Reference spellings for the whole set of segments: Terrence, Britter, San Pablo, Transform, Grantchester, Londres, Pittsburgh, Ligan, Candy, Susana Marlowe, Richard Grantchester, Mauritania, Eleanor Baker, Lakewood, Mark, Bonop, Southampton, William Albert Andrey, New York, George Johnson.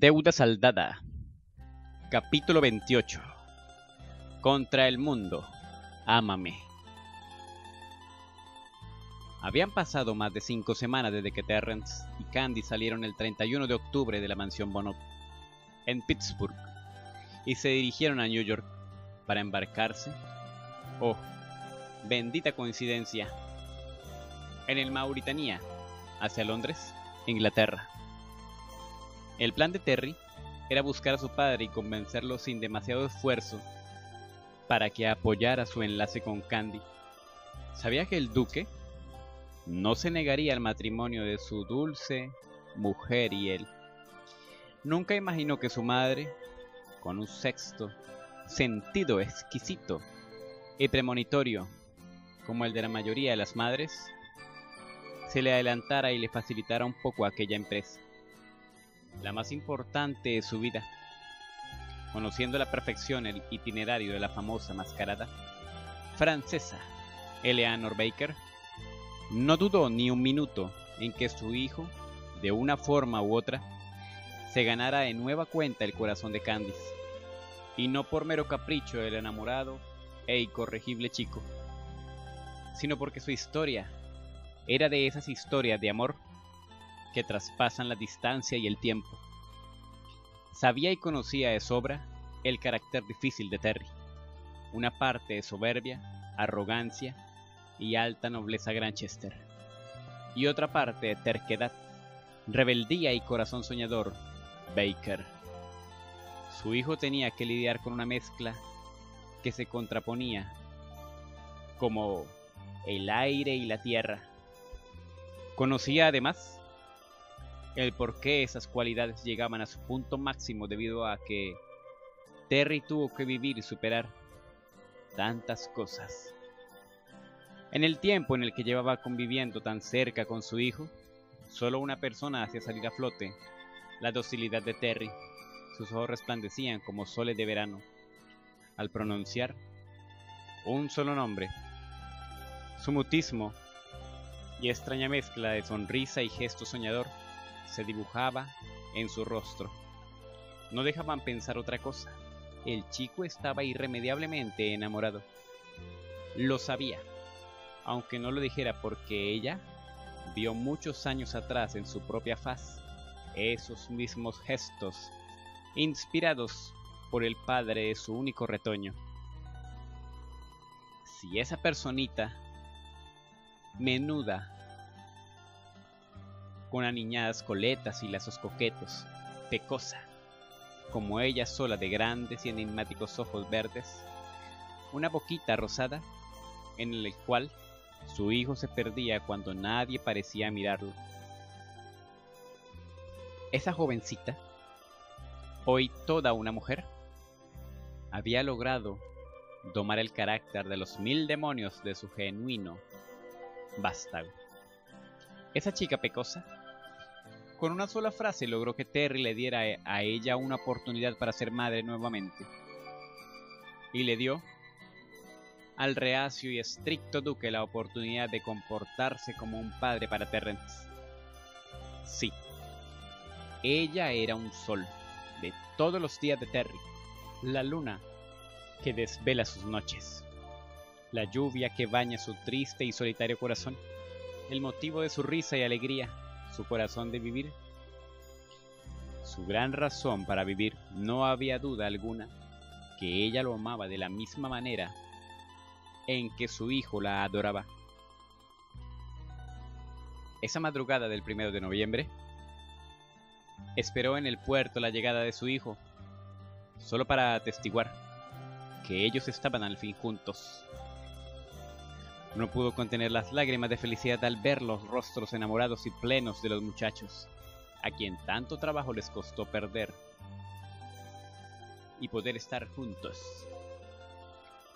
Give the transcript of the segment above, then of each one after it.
Deuda saldada. Capítulo 28. Contra el mundo. Ámame. Habían pasado más de 5 semanas desde que Terrence y Candy salieron el 31 de octubre de la mansión Bonop, en Pittsburgh, y se dirigieron a New York para embarcarse, oh, bendita coincidencia, en el Mauritania, hacia Londres, Inglaterra. El plan de Terry era buscar a su padre y convencerlo sin demasiado esfuerzo para que apoyara su enlace con Candy. Sabía que el duque no se negaría al matrimonio de su dulce mujer y él. Nunca imaginó que su madre, con un sexto sentido exquisito y premonitorio, como el de la mayoría de las madres, se le adelantara y le facilitara un poco aquella empresa, la más importante de su vida. Conociendo a la perfección el itinerario de la famosa mascarada francesa Eleanor Baker, no dudó ni un minuto en que su hijo, de una forma u otra, se ganara de nueva cuenta el corazón de Candice, y no por mero capricho del enamorado e incorregible chico, sino porque su historia era de esas historias de amor que traspasan la distancia y el tiempo. Sabía y conocía de sobra el carácter difícil de Terry, una parte de soberbia, arrogancia y alta nobleza Grantchester, y otra parte de terquedad, rebeldía y corazón soñador Baker. Su hijo tenía que lidiar con una mezcla que se contraponía como el aire y la tierra. Conocía además el por qué esas cualidades llegaban a su punto máximo debido a que Terry tuvo que vivir y superar tantas cosas. En el tiempo en el que llevaba conviviendo tan cerca con su hijo, solo una persona hacía salir a flote la docilidad de Terry. Sus ojos resplandecían como soles de verano al pronunciar un solo nombre. Su mutismo y extraña mezcla de sonrisa y gesto soñador se dibujaba en su rostro. No dejaban pensar otra cosa. El chico estaba irremediablemente enamorado. Lo sabía, aunque no lo dijera, porque ella vio muchos años atrás en su propia faz esos mismos gestos inspirados por el padre de su único retoño. Si esa personita menuda, con aniñadas coletas y lazos coquetos, pecosa, como ella sola, de grandes y enigmáticos ojos verdes, una boquita rosada, en el cual su hijo se perdía cuando nadie parecía mirarlo. Esa jovencita, hoy toda una mujer, había logrado domar el carácter de los 1000 demonios de su genuino vástago. Esa chica pecosa, con una sola frase logró que Terry le diera a ella una oportunidad para ser madre nuevamente. Y le dio al reacio y estricto duque la oportunidad de comportarse como un padre para Terrence. Sí, ella era un sol de todos los días de Terry, la luna que desvela sus noches, la lluvia que baña su triste y solitario corazón, el motivo de su risa y alegría, su corazón de vivir, su gran razón para vivir. No había duda alguna que ella lo amaba de la misma manera en que su hijo la adoraba. Esa madrugada del 1 de noviembre, esperó en el puerto la llegada de su hijo, solo para atestiguar que ellos estaban al fin juntos. No pudo contener las lágrimas de felicidad al ver los rostros enamorados y plenos de los muchachos, a quien tanto trabajo les costó perder y poder estar juntos.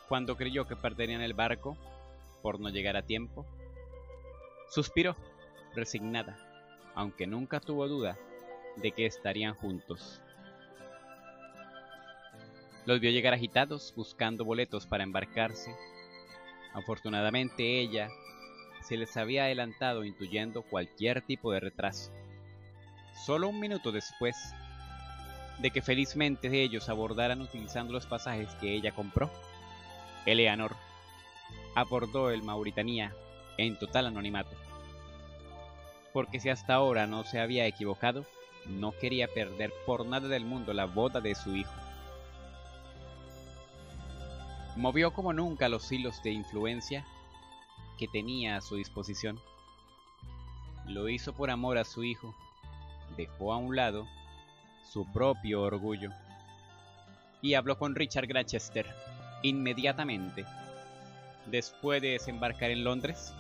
Cuando creyó que perderían el barco por no llegar a tiempo, suspiró, resignada, aunque nunca tuvo duda de que estarían juntos. Los vio llegar agitados, buscando boletos para embarcarse. Afortunadamente ella se les había adelantado, intuyendo cualquier tipo de retraso. Solo un minuto después de que felizmente ellos abordaran utilizando los pasajes que ella compró. Eleanor abordó el Mauritania en total anonimato, porque si hasta ahora no se había equivocado, no quería perder por nada del mundo la boda de su hijo. Movió como nunca los hilos de influencia que tenía a su disposición. Lo hizo por amor a su hijo, dejó a un lado su propio orgullo y habló con Richard Grantchester inmediatamente. Después de desembarcar en Londres,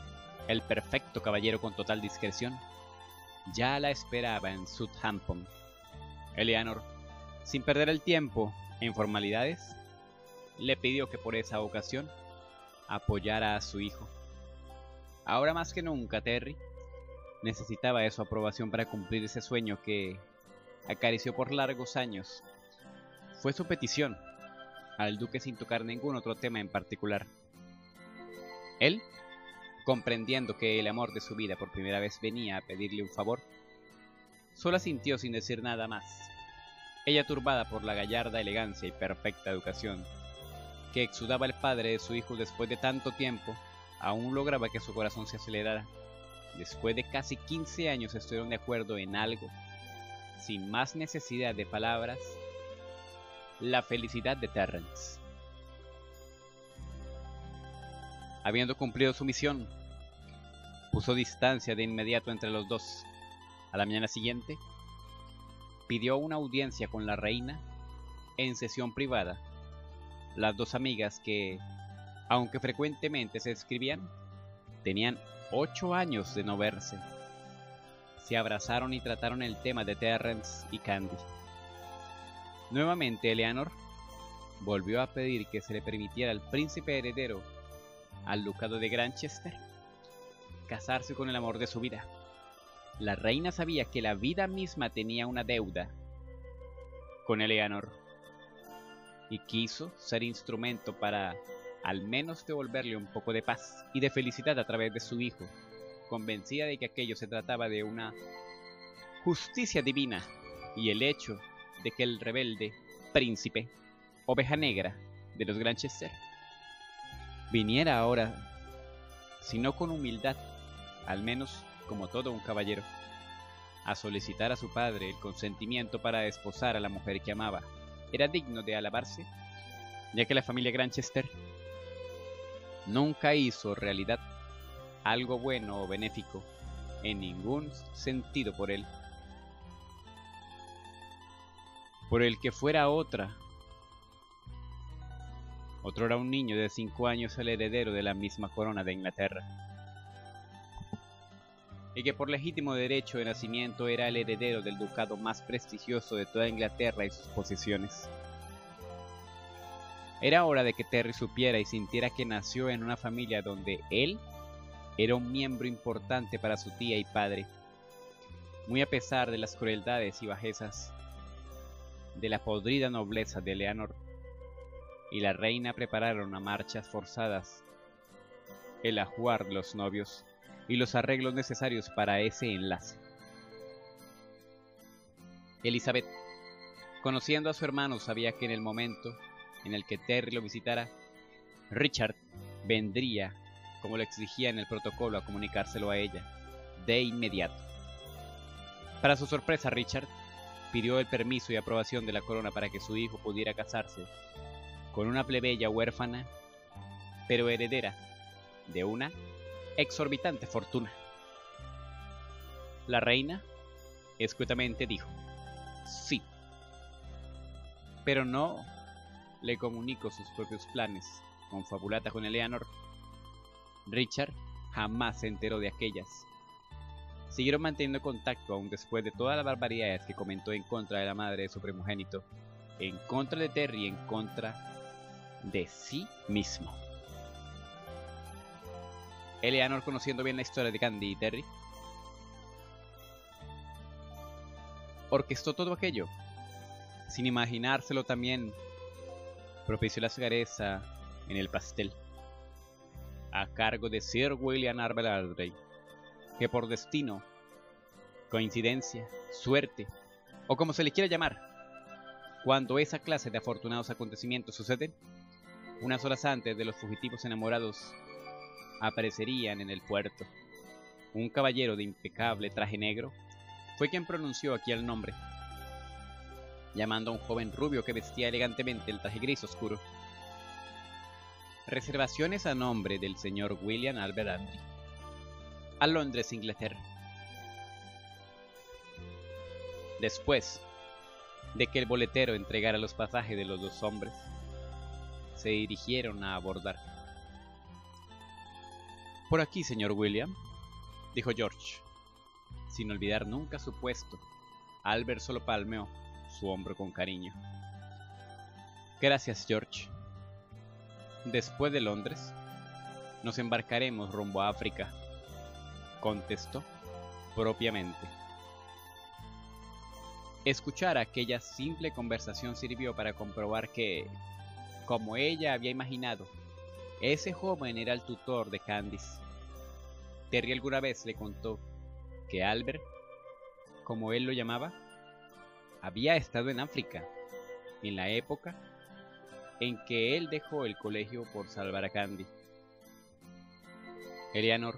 el perfecto caballero con total discreción ya la esperaba en Southampton. Eleanor, sin perder el tiempo en formalidades, le pidió que por esa ocasión apoyara a su hijo. Ahora más que nunca, Terry necesitaba de su aprobación para cumplir ese sueño que acarició por largos años. Fue su petición al duque sin tocar ningún otro tema en particular. Él, comprendiendo que el amor de su vida por primera vez venía a pedirle un favor, solo asintió sin decir nada más, ella turbada por la gallarda elegancia y perfecta educación que exudaba el padre de su hijo. Después de tanto tiempo, aún lograba que su corazón se acelerara. Después de casi 15 años estuvieron de acuerdo en algo. Sin más necesidad de palabras, la felicidad de Terrence. Habiendo cumplido su misión, puso distancia de inmediato entre los dos. A la mañana siguiente, pidió una audiencia con la reina en sesión privada. Las dos amigas que, aunque frecuentemente se escribían, tenían 8 años de no verse. Se abrazaron y trataron el tema de Terrence y Candy. Nuevamente, Eleanor volvió a pedir que se le permitiera al príncipe heredero al ducado de Grantchester casarse con el amor de su vida. La reina sabía que la vida misma tenía una deuda con Eleanor y quiso ser instrumento para al menos devolverle un poco de paz y de felicidad a través de su hijo, convencida de que aquello se trataba de una justicia divina y el hecho de que el rebelde príncipe, oveja negra de los Grantchester, viniera ahora, si no con humildad, al menos como todo un caballero, a solicitar a su padre el consentimiento para esposar a la mujer que amaba. Era digno de alabarse, ya que la familia Grantchester nunca hizo realidad algo bueno o benéfico en ningún sentido por él. Por el que fuera otra. Otrora un niño de 5 años, el heredero de la misma corona de Inglaterra, y que por legítimo derecho de nacimiento era el heredero del ducado más prestigioso de toda Inglaterra y sus posesiones. Era hora de que Terry supiera y sintiera que nació en una familia donde él era un miembro importante para su tía y padre, muy a pesar de las crueldades y bajezas de la podrida nobleza de Eleanor. Y la reina prepararon a marchas forzadas el ajuar de los novios y los arreglos necesarios para ese enlace. Elizabeth, conociendo a su hermano, sabía que en el momento en el que Terry lo visitara, Richard vendría, como lo exigía en el protocolo, a comunicárselo a ella de inmediato. Para su sorpresa, Richard pidió el permiso y aprobación de la corona para que su hijo pudiera casarse con una plebeya huérfana, pero heredera de una exorbitante fortuna. La reina escuetamente dijo, sí, pero no le comunicó sus propios planes, confabulata con Eleanor. Richard jamás se enteró de aquellas. Siguieron manteniendo contacto aún después de todas las barbaridades que comentó en contra de la madre de su primogénito, en contra de Terry, en contra de sí mismo. Eleanor, conociendo bien la historia de Candy y Terry, orquestó todo aquello sin imaginárselo. También propició la cereza en el pastel a cargo de Sir William Albert Andrey, que por destino, coincidencia, suerte o como se le quiera llamar, Cuando esa clase de afortunados acontecimientos suceden, unas horas antes de los fugitivos enamorados aparecerían en el puerto. Un caballero de impecable traje negro fue quien pronunció aquí el nombre, llamando a un joven rubio que vestía elegantemente el traje gris oscuro. Reservaciones a nombre del señor William Albert Andrey, a Londres, Inglaterra. Después de que el boletero entregara los pasajes de los dos hombres, se dirigieron a abordar. «Por aquí, señor William», dijo George. Sin olvidar nunca su puesto, Albert solo palmeó su hombro con cariño. «Gracias, George. Después de Londres, nos embarcaremos rumbo a África», contestó propiamente. Escuchar aquella simple conversación sirvió para comprobar que, como ella había imaginado, ese joven era el tutor de Candice. Terry alguna vez le contó que Albert, como él lo llamaba, había estado en África, en la época en que él dejó el colegio por salvar a Candy. Eleanor,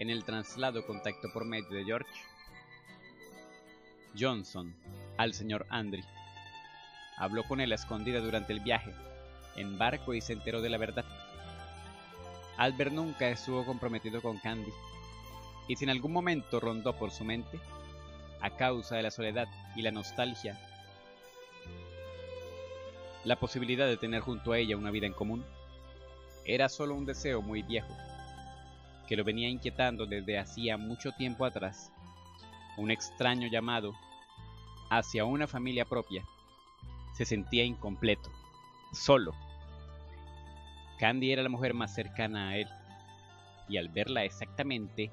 en el traslado, contactó por medio de George Johnson al señor Andrey. Habló con él a escondida durante el viaje en barco y se enteró de la verdad. Albert nunca estuvo comprometido con Candy, y si en algún momento rondó por su mente, a causa de la soledad y la nostalgia, la posibilidad de tener junto a ella una vida en común, era solo un deseo muy viejo, que lo venía inquietando desde hacía mucho tiempo atrás, un extraño llamado hacia una familia propia. Se sentía incompleto, solo. Candy era la mujer más cercana a él, y al verla exactamente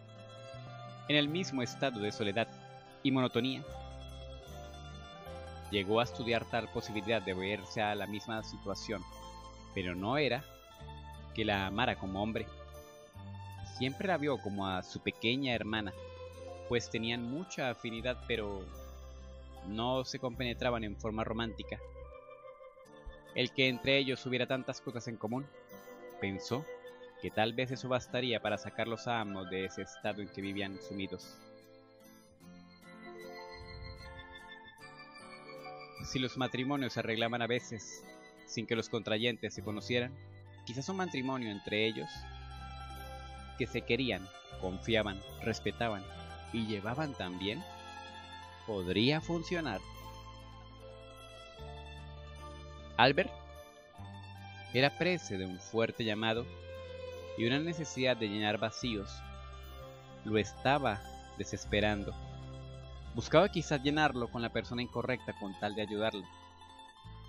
en el mismo estado de soledad y monotonía, llegó a estudiar tal posibilidad de verse a la misma situación, pero no era que la amara como hombre. Siempre la vio como a su pequeña hermana, pues tenían mucha afinidad, pero no se compenetraban en forma romántica. El que entre ellos hubiera tantas cosas en común, pensó que tal vez eso bastaría para sacarlos a ambos de ese estado en que vivían sumidos. Si los matrimonios se arreglaban a veces sin que los contrayentes se conocieran, quizás un matrimonio entre ellos que se querían, confiaban, respetaban y llevaban tan bien, podría funcionar. Albert era presa de un fuerte llamado y una necesidad de llenar vacíos. Lo estaba desesperando. Buscaba quizás llenarlo con la persona incorrecta con tal de ayudarlo,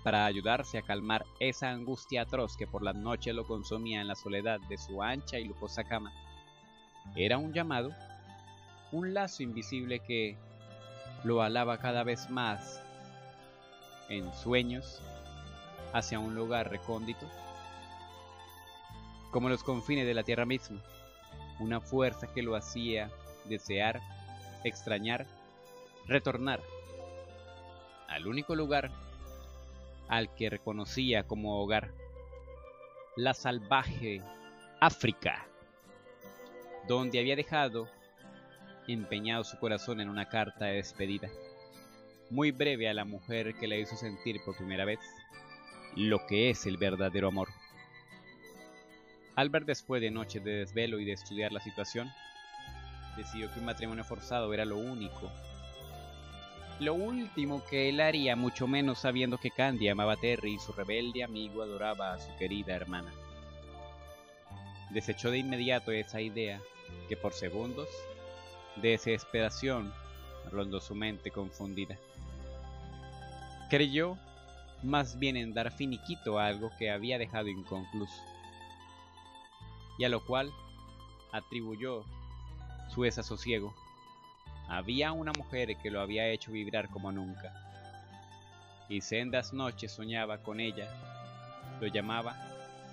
para ayudarse a calmar esa angustia atroz que por las noches lo consumía en la soledad de su ancha y lujosa cama. Era un llamado, un lazo invisible que lo alaba cada vez más en sueños hacia un lugar recóndito, como los confines de la tierra misma, una fuerza que lo hacía desear, extrañar, retornar al único lugar al que reconocía como hogar, la salvaje África, donde había dejado empeñado su corazón en una carta de despedida, muy breve, a la mujer que le hizo sentir por primera vez lo que es el verdadero amor. Albert, después de noches de desvelo y de estudiar la situación, decidió que un matrimonio forzado era lo único, lo último que él haría, mucho menos sabiendo que Candy amaba a Terry y su rebelde amigo adoraba a su querida hermana. Desechó de inmediato esa idea que por segundos de desesperación rondó su mente confundida. Creyó más bien en dar finiquito a algo que había dejado inconcluso, y a lo cual atribuyó su desasosiego. Había una mujer que lo había hecho vibrar como nunca, y sendas noches soñaba con ella, lo llamaba,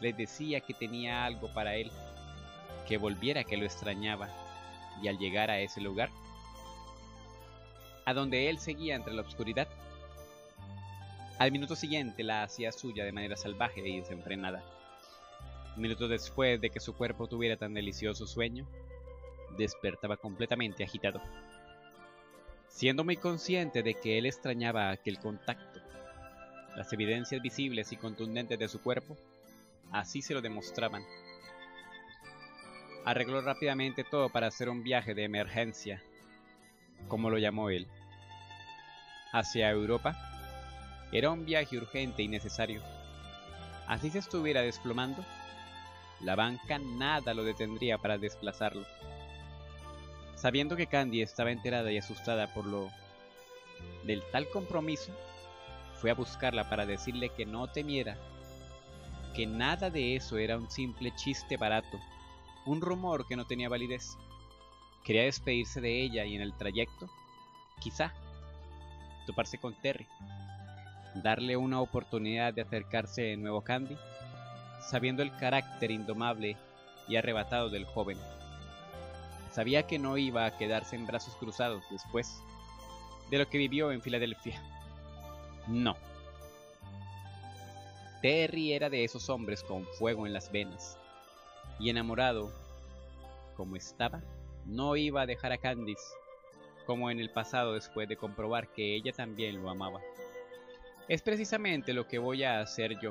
les decía que tenía algo para él, que volviera, que lo extrañaba, y al llegar a ese lugar, a donde él seguía entre la oscuridad, Al minuto siguiente la hacía suya de manera salvaje y desenfrenada. Minutos después de que su cuerpo tuviera tan delicioso sueño, despertaba completamente agitado, siendo muy consciente de que él extrañaba aquel contacto. Las evidencias visibles y contundentes de su cuerpo así se lo demostraban. Arregló rápidamente todo para hacer un viaje de emergencia, como lo llamó él, hacia Europa. Era un viaje urgente y necesario. Así se estuviera desplomando, la banca nada lo detendría para desplazarlo. Sabiendo que Candy estaba enterada y asustada por lo del tal compromiso, fue a buscarla para decirle que no temiera, que nada de eso era un simple chiste barato, un rumor que no tenía validez. Quería despedirse de ella y en el trayecto, quizá, toparse con Terry, darle una oportunidad de acercarse de nuevo a Candy, sabiendo el carácter indomable y arrebatado del joven. Sabía que no iba a quedarse en brazos cruzados después de lo que vivió en Filadelfia. No. Terry era de esos hombres con fuego en las venas, y enamorado como estaba, no iba a dejar a Candice, como en el pasado después de comprobar que ella también lo amaba. Es precisamente lo que voy a hacer yo,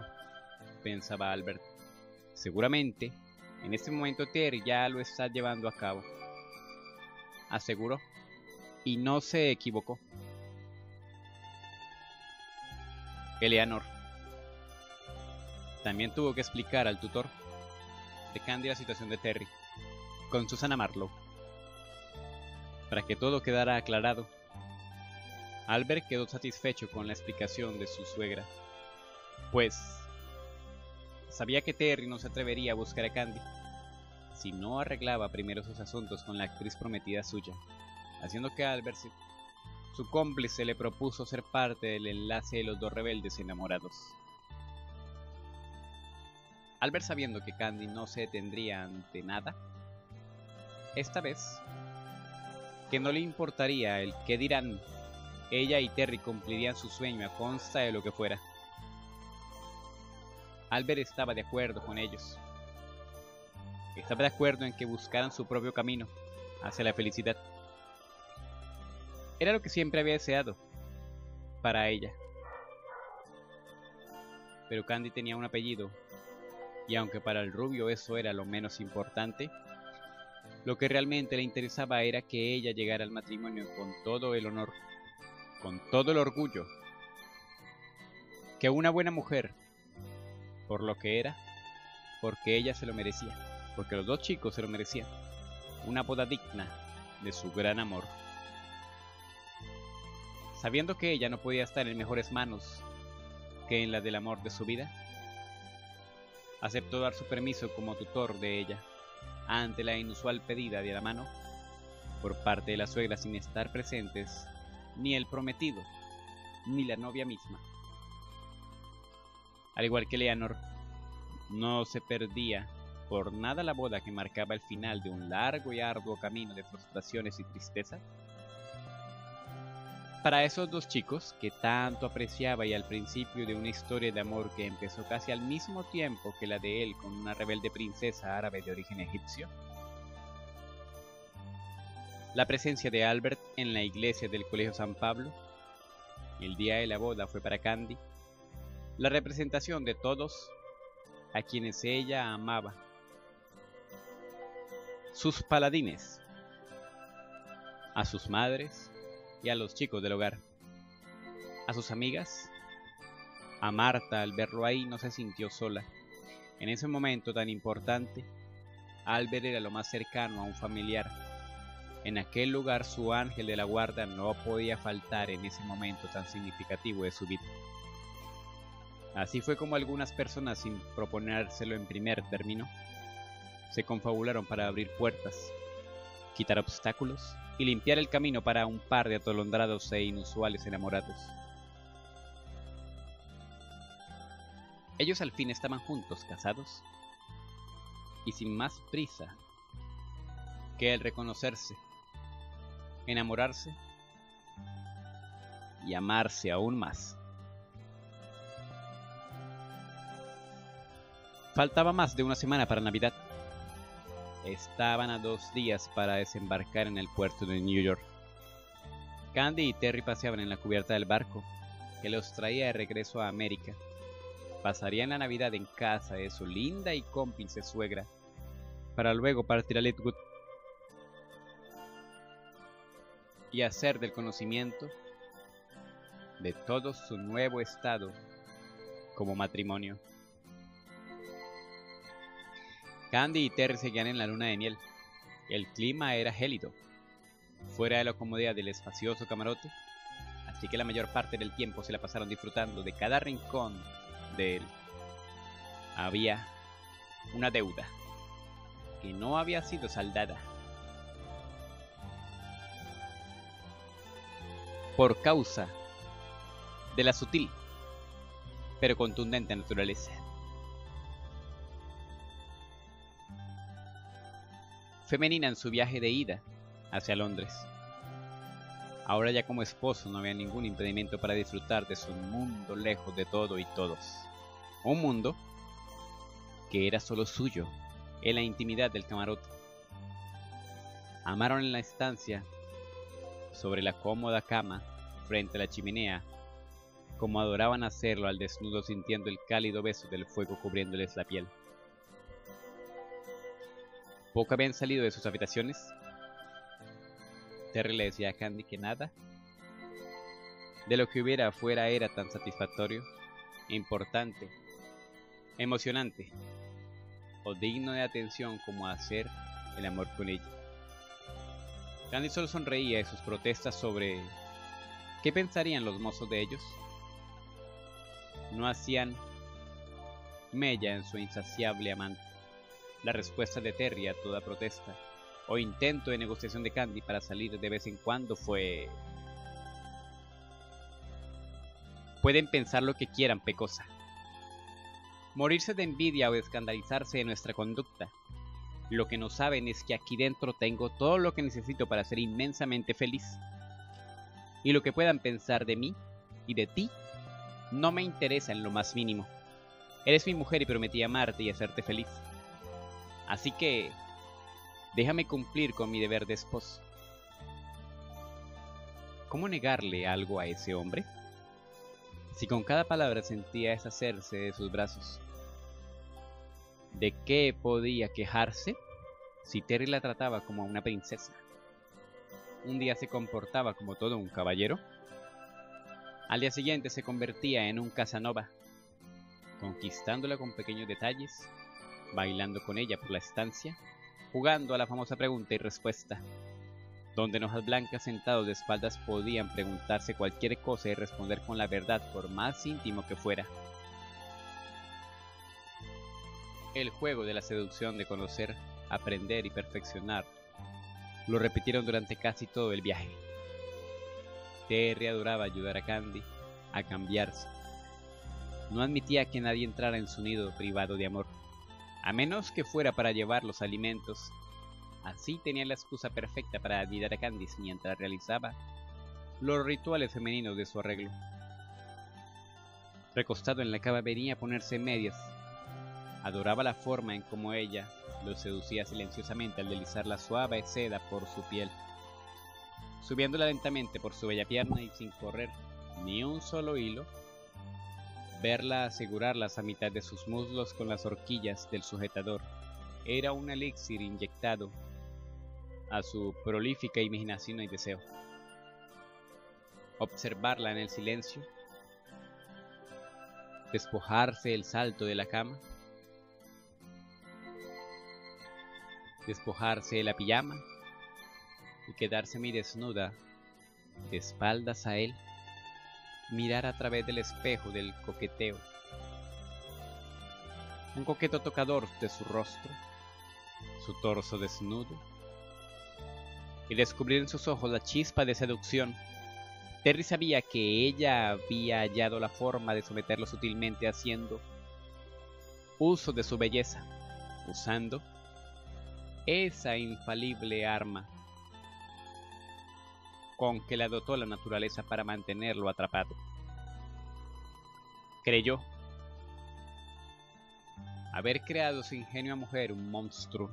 pensaba Albert. Seguramente, en este momento Terry ya lo está llevando a cabo, aseguró, y no se equivocó. Eleanor también tuvo que explicar al tutor de Candy la situación de Terry con Susana Marlowe. Para que todo quedara aclarado, Albert quedó satisfecho con la explicación de su suegra, pues sabía que Terry no se atrevería a buscar a Candy si no arreglaba primero sus asuntos con la actriz prometida suya, haciendo que Albert, su cómplice, le propuso ser parte del enlace de los dos rebeldes enamorados. Albert, sabiendo que Candy no se detendría ante nada, esta vez, que no le importaría el qué dirán, ella y Terry cumplirían su sueño a consta de lo que fuera. Albert estaba de acuerdo con ellos. Estaba de acuerdo en que buscaran su propio camino hacia la felicidad. Era lo que siempre había deseado para ella. Pero Candy tenía un apellido, y aunque para el rubio eso era lo menos importante, lo que realmente le interesaba era que ella llegara al matrimonio con todo el honor, con todo el orgullo que una buena mujer, por lo que era, porque ella se lo merecía, porque los dos chicos se lo merecían, una boda digna de su gran amor. Sabiendo que ella no podía estar en mejores manos que en las del amor de su vida, aceptó dar su permiso como tutor de ella ante la inusual pedida de la mano por parte de la suegra, sin estar presentes ni el prometido ni la novia misma. Al igual que Eleanor, no se perdía por nada la boda que marcaba el final de un largo y arduo camino de frustraciones y tristeza para esos dos chicos que tanto apreciaba, y al principio de una historia de amor que empezó casi al mismo tiempo que la de él con una rebelde princesa árabe de origen egipcio. La presencia de Albert en la iglesia del Colegio San Pablo el día de la boda fue para Candy la representación de todos a quienes ella amaba, sus paladines, a sus madres y a los chicos del hogar, a sus amigas. A Marta, al verlo ahí, no se sintió sola. En ese momento tan importante, Albert era lo más cercano a un familiar. En aquel lugar, su ángel de la guarda no podía faltar en ese momento tan significativo de su vida. Así fue como algunas personas, sin proponérselo en primer término, se confabularon para abrir puertas, quitar obstáculos y limpiar el camino para un par de atolondrados e inusuales enamorados. Ellos al fin estaban juntos, casados, y sin más prisa que el reconocerse, enamorarse y amarse aún más. Faltaba más de una semana para Navidad. Estaban a 2 días para desembarcar en el puerto de New York. Candy y Terry paseaban en la cubierta del barco que los traía de regreso a América. Pasarían la Navidad en casa de su linda y cómplice suegra, para luego partir a Lakewood y hacer del conocimiento de todo su nuevo estado como matrimonio. Candy y Terry seguían en la luna de miel. El clima era gélido, fuera de la comodidad del espacioso camarote, así que la mayor parte del tiempo se la pasaron disfrutando de cada rincón de él. Había una deuda que no había sido saldada. Por causa de la sutil pero contundente naturaleza. Femenina en su viaje de ida hacia Londres. Ahora ya como esposo no había ningún impedimento para disfrutar de su mundo lejos de todo y todos. Un mundo que era solo suyo, en la intimidad del camarote. Amaron en la estancia, sobre la cómoda cama, frente a la chimenea, como adoraban hacerlo al desnudo sintiendo el cálido beso del fuego cubriéndoles la piel. Poco habían salido de sus habitaciones. Terry le decía a Candy que nada de lo que hubiera afuera era tan satisfactorio, importante, emocionante o digno de atención como hacer el amor con ella. Candy solo sonreía de sus protestas sobre qué pensarían los mozos de ellos. No hacían mella en su insaciable amante. La respuesta de Terry a toda protesta o intento de negociación de Candy para salir de vez en cuando fue: pueden pensar lo que quieran, pecosa. Morirse de envidia o escandalizarse de nuestra conducta. Lo que no saben es que aquí dentro tengo todo lo que necesito para ser inmensamente feliz. Y lo que puedan pensar de mí y de ti no me interesa en lo más mínimo. Eres mi mujer y prometí amarte y hacerte feliz. Así que déjame cumplir con mi deber de esposo. ¿Cómo negarle algo a ese hombre? Si con cada palabra sentía deshacerse de sus brazos. ¿De qué podía quejarse si Terry la trataba como a una princesa? Un día se comportaba como todo un caballero. Al día siguiente se convertía en un Casanova, conquistándola con pequeños detalles, bailando con ella por la estancia, jugando a la famosa pregunta y respuesta, donde en hojas blancas sentados de espaldas podían preguntarse cualquier cosa y responder con la verdad por más íntimo que fuera. El juego de la seducción de conocer, aprender y perfeccionar lo repitieron durante casi todo el viaje. Terry adoraba ayudar a Candy a cambiarse. No admitía que nadie entrara en su nido privado de amor, a menos que fuera para llevar los alimentos. Así tenía la excusa perfecta para ayudar a Candy mientras realizaba los rituales femeninos de su arreglo. Recostado en la cama venía a ponerse medias. Adoraba la forma en cómo ella lo seducía silenciosamente al deslizar la suave seda por su piel, subiéndola lentamente por su bella pierna y sin correr ni un solo hilo, verla asegurarlas a mitad de sus muslos con las horquillas del sujetador. Era un elixir inyectado a su prolífica imaginación y deseo. Observarla en el silencio, despojarse el salto de la cama, despojarse de la pijama y quedarse semidesnuda de espaldas a él, mirar a través del espejo del coqueteo, un coqueto tocador de su rostro, su torso desnudo, y descubrir en sus ojos la chispa de seducción. Terry sabía que ella había hallado la forma de someterlo sutilmente haciendo uso de su belleza, usando esa infalible arma con que la dotó la naturaleza para mantenerlo atrapado. Creyó, haber creado su ingenua mujer un monstruo,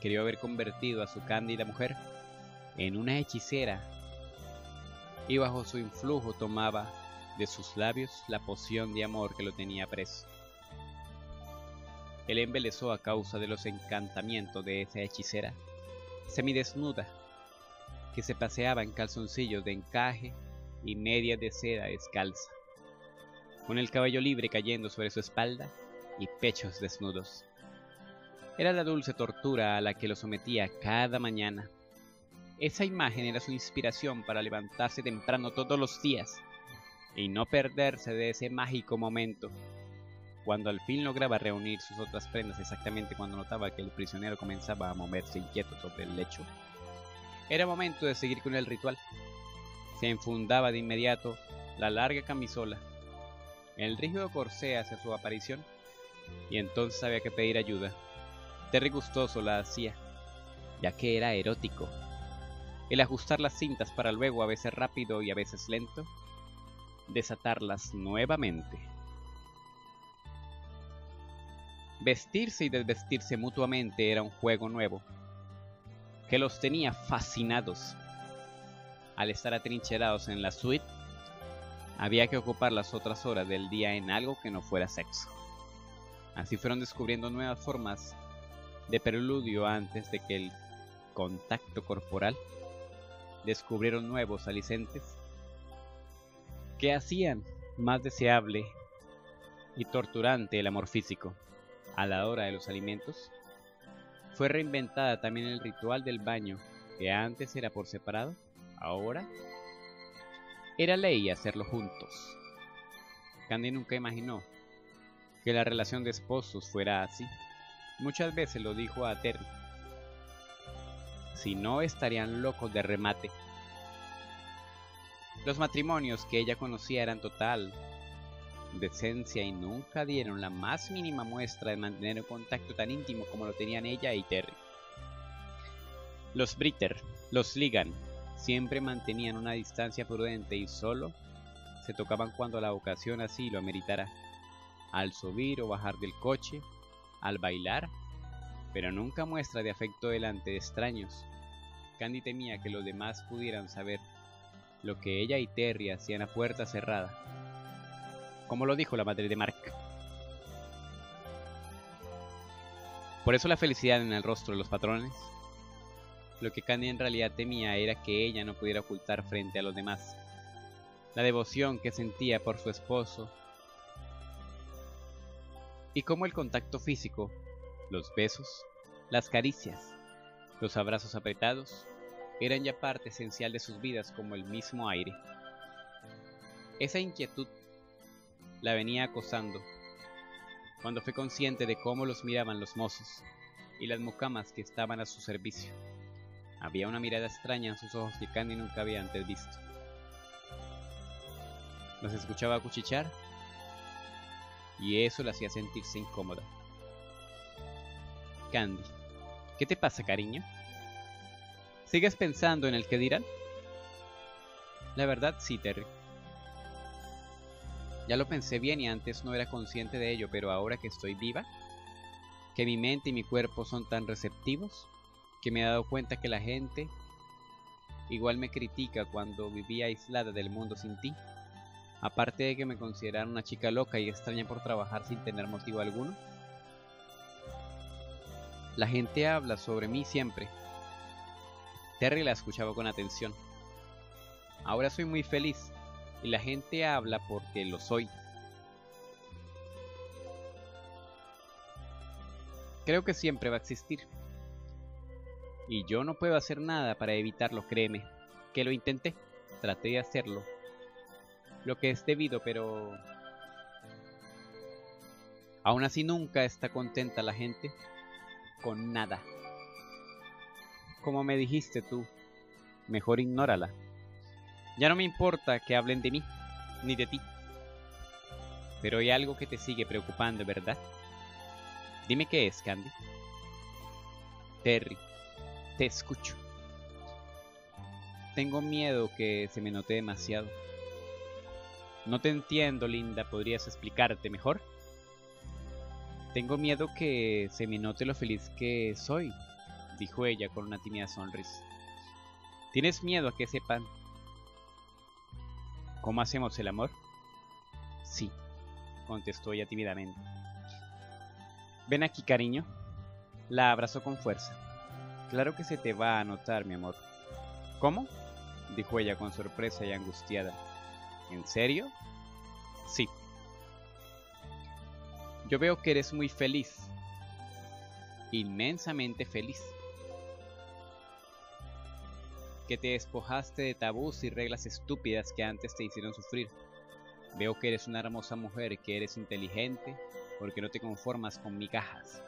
creyó haber convertido a su cándida mujer en una hechicera, y bajo su influjo tomaba de sus labios la poción de amor que lo tenía preso. Él embelezó a causa de los encantamientos de esa hechicera, semidesnuda, que se paseaba en calzoncillos de encaje y medias de seda descalza, con el cabello libre cayendo sobre su espalda y pechos desnudos. Era la dulce tortura a la que lo sometía cada mañana. Esa imagen era su inspiración para levantarse temprano todos los días y no perderse de ese mágico momento, cuando al fin lograba reunir sus otras prendas exactamente cuando notaba que el prisionero comenzaba a moverse inquieto sobre el lecho. Era momento de seguir con el ritual. Se enfundaba de inmediato la larga camisola. El rígido corsé hacia su aparición, y entonces había que pedir ayuda. Terry gustoso la hacía, ya que era erótico. El ajustar las cintas para luego, a veces rápido y a veces lento, desatarlas nuevamente. Vestirse y desvestirse mutuamente era un juego nuevo, que los tenía fascinados. Al estar atrincherados en la suite, había que ocupar las otras horas del día en algo que no fuera sexo. Así fueron descubriendo nuevas formas de preludio antes de que el contacto corporal. Descubrieron nuevos alicientes que hacían más deseable y torturante el amor físico. A la hora de los alimentos, fue reinventada también el ritual del baño, que antes era por separado, ahora era ley hacerlo juntos. Candy nunca imaginó que la relación de esposos fuera así. Muchas veces lo dijo a Terry. Si no, estarían locos de remate. Los matrimonios que ella conocía eran total decencia y nunca dieron la más mínima muestra de mantener un contacto tan íntimo como lo tenían ella y Terry. Los Britter, los Ligan, siempre mantenían una distancia prudente y solo se tocaban cuando la ocasión así lo ameritara, al subir o bajar del coche, al bailar, pero nunca muestra de afecto delante de extraños. Candy temía que los demás pudieran saber lo que ella y Terry hacían a puerta cerrada, como lo dijo la madre de Mark. Por eso la felicidad en el rostro de los patrones, lo que Candy en realidad temía era que ella no pudiera ocultar frente a los demás. La devoción que sentía por su esposo y cómo el contacto físico, los besos, las caricias, los abrazos apretados, eran ya parte esencial de sus vidas como el mismo aire. Esa inquietud la venía acosando cuando fue consciente de cómo los miraban los mozos y las mucamas que estaban a su servicio. Había una mirada extraña en sus ojos que Candy nunca había antes visto. Los escuchaba cuchichear y eso la hacía sentirse incómoda. Candy, ¿qué te pasa, cariño? ¿Sigues pensando en el que dirán? La verdad sí, Terry. Ya lo pensé bien y antes no era consciente de ello, pero ahora que estoy viva, que mi mente y mi cuerpo son tan receptivos, que me he dado cuenta que la gente igual me critica cuando vivía aislada del mundo sin ti. Aparte de que me consideraron una chica loca y extraña por trabajar sin tener motivo alguno, la gente habla sobre mí siempre. Terry la escuchaba con atención. Ahora soy muy feliz y la gente habla porque lo soy. Creo que siempre va a existir y yo no puedo hacer nada para evitarlo, créeme, que lo intenté, traté de hacerlo, lo que es debido, pero aún así nunca está contenta la gente con nada. Como me dijiste tú, mejor ignórala. Ya no me importa que hablen de mí, ni de ti. Pero hay algo que te sigue preocupando, ¿verdad? Dime qué es, Candy. Terry, te escucho. Tengo miedo que se me note demasiado. No te entiendo, linda. ¿Podrías explicarte mejor? Tengo miedo que se me note lo feliz que soy, dijo ella con una tímida sonrisa. ¿Tienes miedo a que sepan cómo hacemos el amor? Sí, contestó ella tímidamente. Ven aquí, cariño. La abrazó con fuerza. Claro que se te va a notar, mi amor. ¿Cómo?, dijo ella con sorpresa y angustiada. ¿En serio? Sí. Yo veo que eres muy feliz. Inmensamente feliz. Que te despojaste de tabús y reglas estúpidas que antes te hicieron sufrir. Veo que eres una hermosa mujer, que eres inteligente, porque no te conformas con migajas.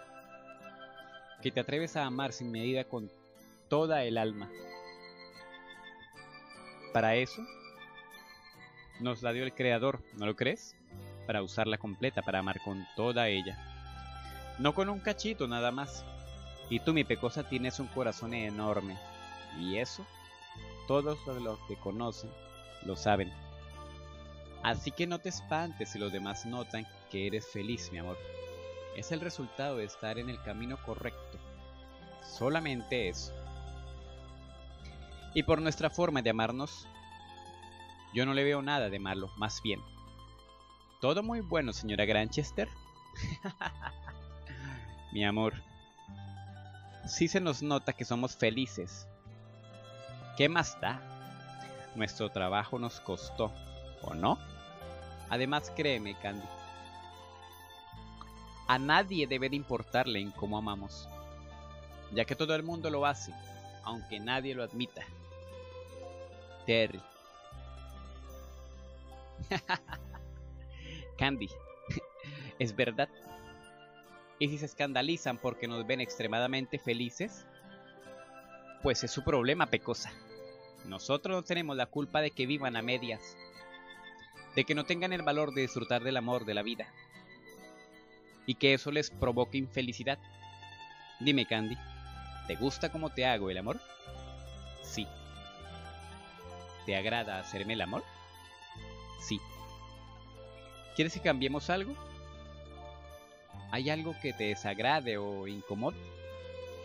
Que te atreves a amar sin medida con toda el alma. Para eso nos la dio el Creador, ¿no lo crees? Para usarla completa, para amar con toda ella. No con un cachito nada más. Y tú, mi pecosa, tienes un corazón enorme. Y eso, todos los que conocen lo saben. Así que no te espantes si los demás notan que eres feliz, mi amor. Es el resultado de estar en el camino correcto. Solamente eso. Y por nuestra forma de amarnos, yo no le veo nada de malo, más bien. Todo muy bueno, señora Grantchester. Mi amor, sí se nos nota que somos felices. ¿Qué más da? Nuestro trabajo nos costó, ¿o no? Además, créeme, Candy, a nadie debe de importarle en cómo amamos, ya que todo el mundo lo hace, aunque nadie lo admita. Terry. Candy, ¿es verdad? ¿Y si se escandalizan porque nos ven extremadamente felices? Pues es su problema, pecosa. Nosotros no tenemos la culpa de que vivan a medias, de que no tengan el valor de disfrutar del amor de la vida, y que eso les provoque infelicidad. Dime, Candy, ¿te gusta cómo te hago el amor? Sí. ¿Te agrada hacerme el amor? Sí. ¿Quieres que cambiemos algo? ¿Hay algo que te desagrade o incomode?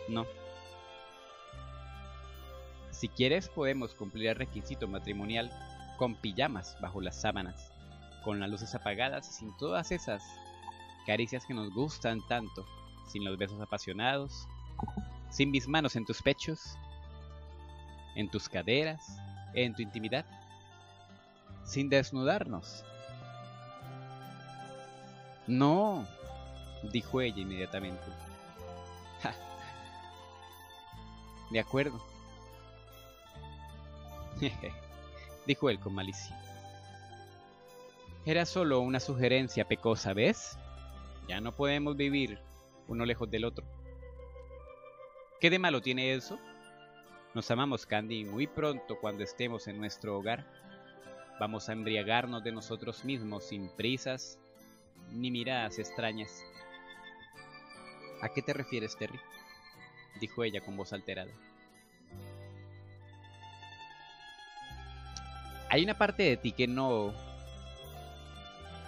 No. Si quieres, podemos cumplir el requisito matrimonial con pijamas bajo las sábanas, con las luces apagadas y sin todas esas caricias que nos gustan tanto, sin los besos apasionados, sin mis manos en tus pechos, en tus caderas, en tu intimidad, sin desnudarnos. No, dijo ella inmediatamente. Ja. De acuerdo, dijo él con malicia. Era solo una sugerencia, pecosa, ¿ves? Ya no podemos vivir uno lejos del otro. ¿Qué de malo tiene eso? Nos amamos, Candy, y muy pronto, cuando estemos en nuestro hogar, vamos a embriagarnos de nosotros mismos sin prisas ni miradas extrañas. ¿A qué te refieres, Terry?, dijo ella con voz alterada. Hay una parte de ti que no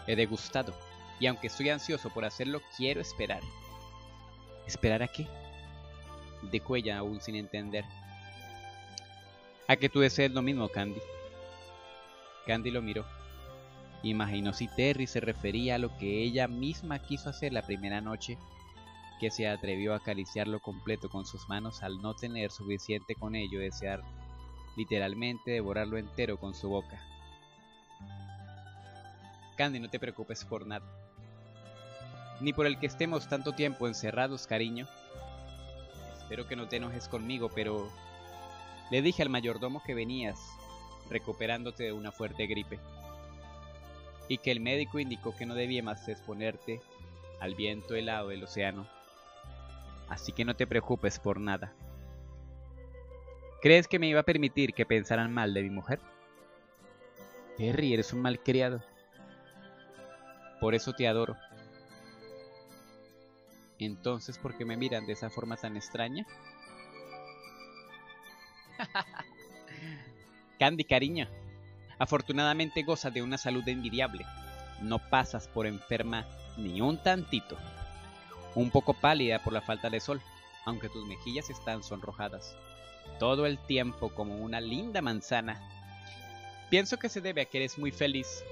he degustado, y aunque estoy ansioso por hacerlo, quiero esperar. ¿Esperar a qué?, dijo ella aún sin entender. A que tú desees lo mismo, Candy. Candy lo miró. Imaginó si Terry se refería a lo que ella misma quiso hacer la primera noche que se atrevió a acariciarlo completo con sus manos al no tener suficiente con ello, desear literalmente devorarlo entero con su boca. Candy, no te preocupes por nada, ni por el que estemos tanto tiempo encerrados, cariño. Espero que no te enojes conmigo, pero le dije al mayordomo que venías recuperándote de una fuerte gripe, y que el médico indicó que no debía más exponerte al viento helado del océano. Así que no te preocupes por nada. ¿Crees que me iba a permitir que pensaran mal de mi mujer? Terry, eres un malcriado. Por eso te adoro. Entonces, ¿por qué me miran de esa forma tan extraña? Candy, cariño, afortunadamente gozas de una salud envidiable. No pasas por enferma ni un tantito. un poco pálida por la falta de sol, aunque tus mejillas están sonrojadas. Todo el tiempo como una linda manzana. Pienso que se debe a que eres muy feliz.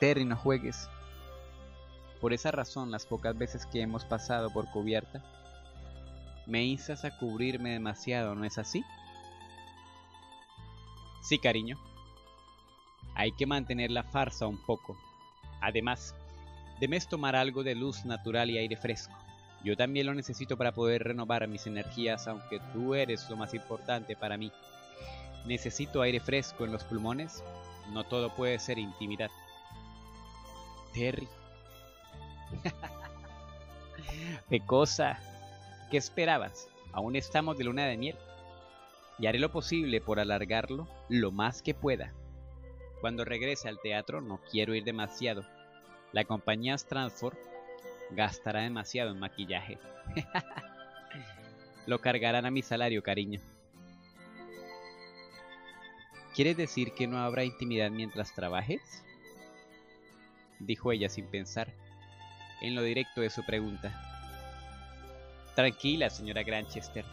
Terry, no juegues. Por esa razón, las pocas veces que hemos pasado por cubierta, me instas a cubrirme demasiado, ¿no es así? Sí, cariño. Hay que mantener la farsa un poco. Además, debes tomar algo de luz natural y aire fresco. Yo también lo necesito para poder renovar mis energías, aunque tú eres lo más importante para mí. Necesito aire fresco en los pulmones. No todo puede ser intimidad. Terry. Pecosa. ¿Qué esperabas? Aún estamos de luna de miel. Y haré lo posible por alargarlo lo más que pueda. Cuando regrese al teatro no quiero ir demasiado. La compañía Transform gastará demasiado en maquillaje. Lo cargarán a mi salario, cariño. ¿Quieres decir que no habrá intimidad mientras trabajes? Dijo ella sin pensar en lo directo de su pregunta. Tranquila, señora Grantchester.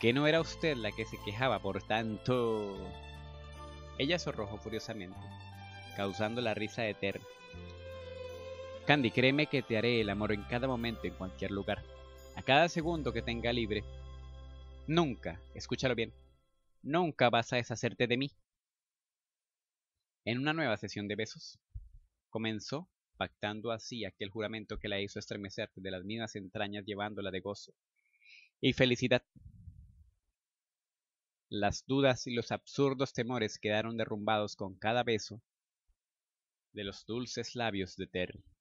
¿Que no era usted la que se quejaba por tanto? Ella sonrojó furiosamente, causando la risa de Terry. Candy, créeme que te haré el amor en cada momento, en cualquier lugar, a cada segundo que tenga libre. Nunca, escúchalo bien, nunca vas a deshacerte de mí. En una nueva sesión de besos, comenzó, pactando así aquel juramento que la hizo estremecer de las mismas entrañas, llevándola de gozo y felicidad. Las dudas y los absurdos temores quedaron derrumbados con cada beso de los dulces labios de Terry.